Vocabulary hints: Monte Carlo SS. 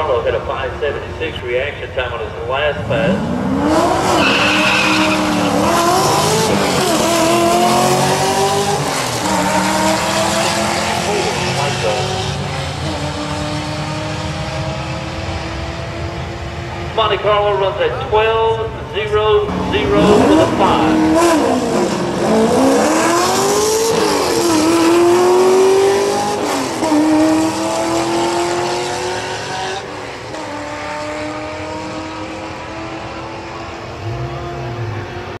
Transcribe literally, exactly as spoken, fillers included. Carlo had a five seventy-six reaction time on his last pass. Monte Carlo runs at twelve zero zero with a five.